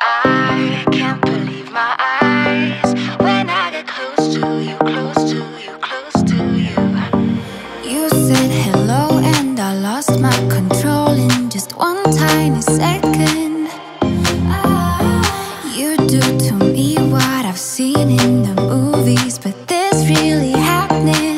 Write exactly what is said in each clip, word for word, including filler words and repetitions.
I can't believe my eyes when I get close to you, close to you, close to you. You said hello and I lost my control in just one tiny second. You do to me what I've seen in the movies, but this really happening.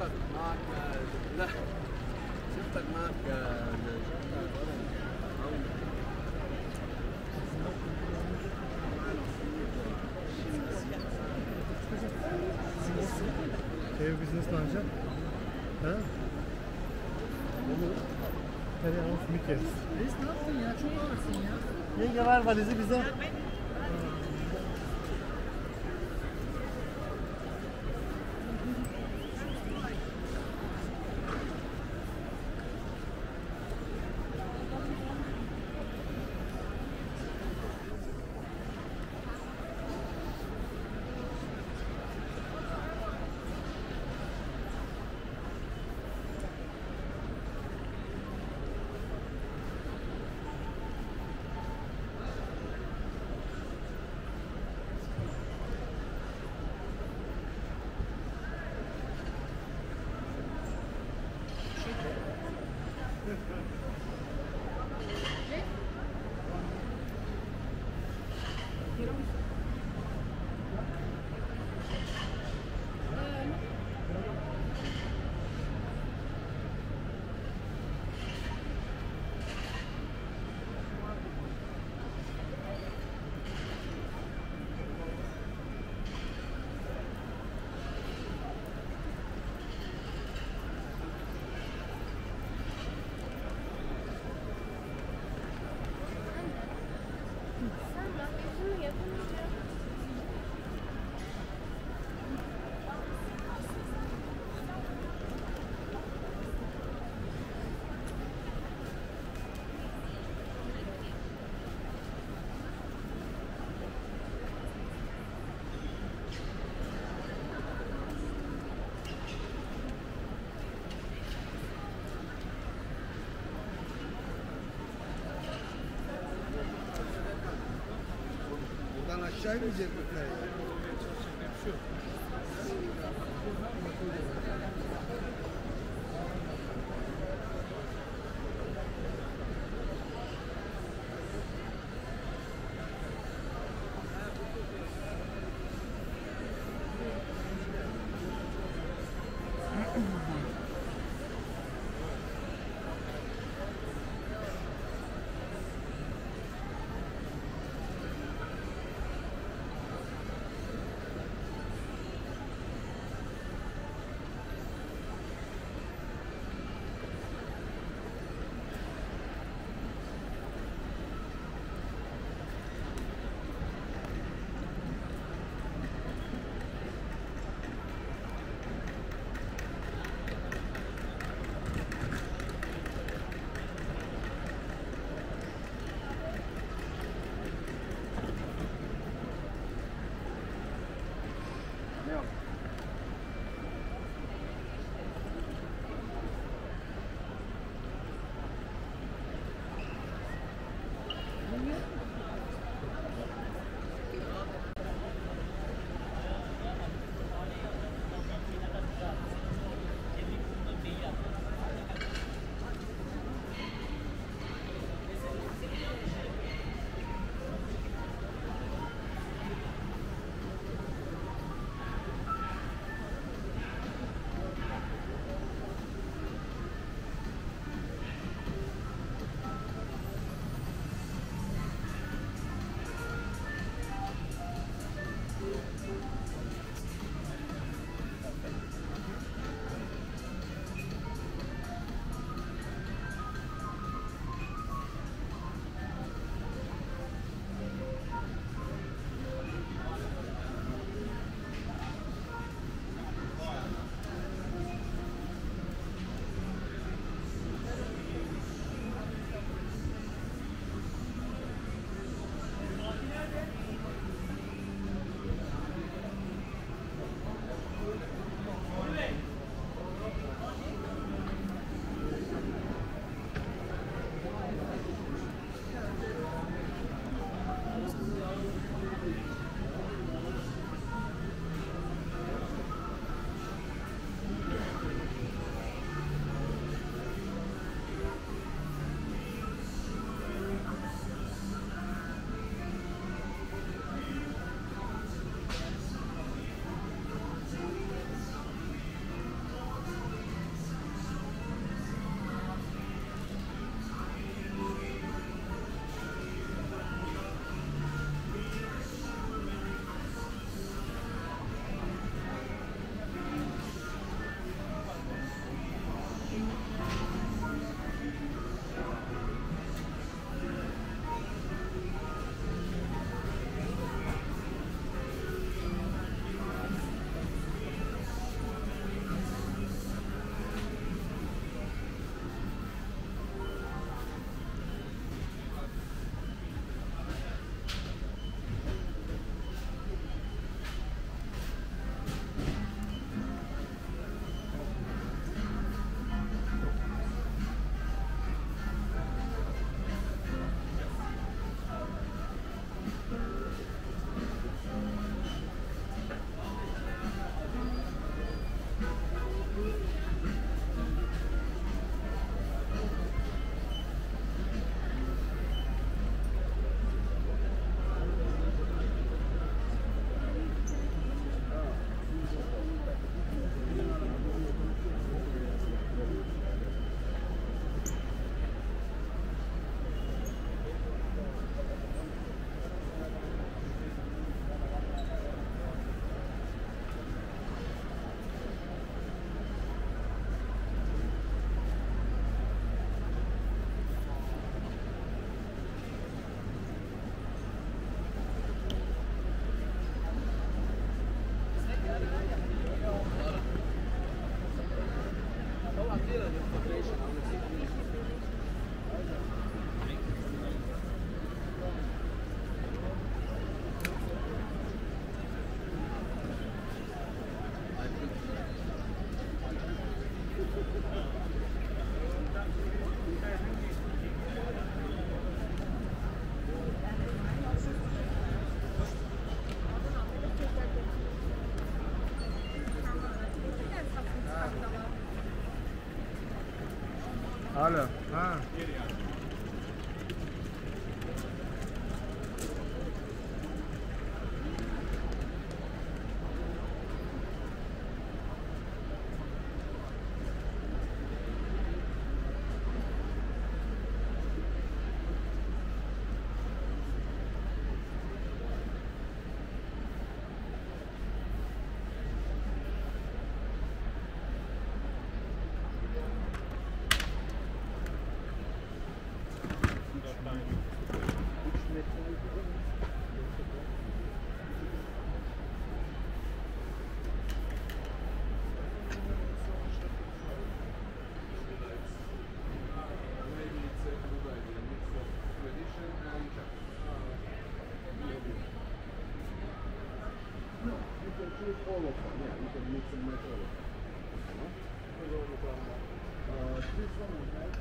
شفتك معك لا شفتك معك ev biz nasıl alacağız? Ha? Olur. Hadi alıp mı kes? Reis ne yaptın ya? Çok ağırsın ya. Yenge ver valizi bize. Aşağı inecek mi? Şu. Alo. Ha. All of them, yeah, you can mix and match all of them. You know? Uh, this one we have.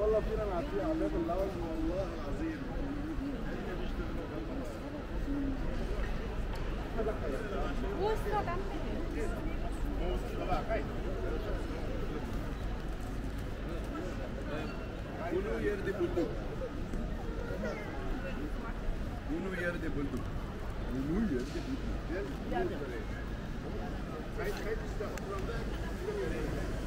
والله فينا نعطيه عذاب اللوز والله العظيم هيدا بيشتغلوا بالنص هذا خير وسط عم بيصير وسط بقى هاي bunu yerde bulduk bunu yerde bulduk bunu yerde bulduk gel gel haydi haydi işte oturalım da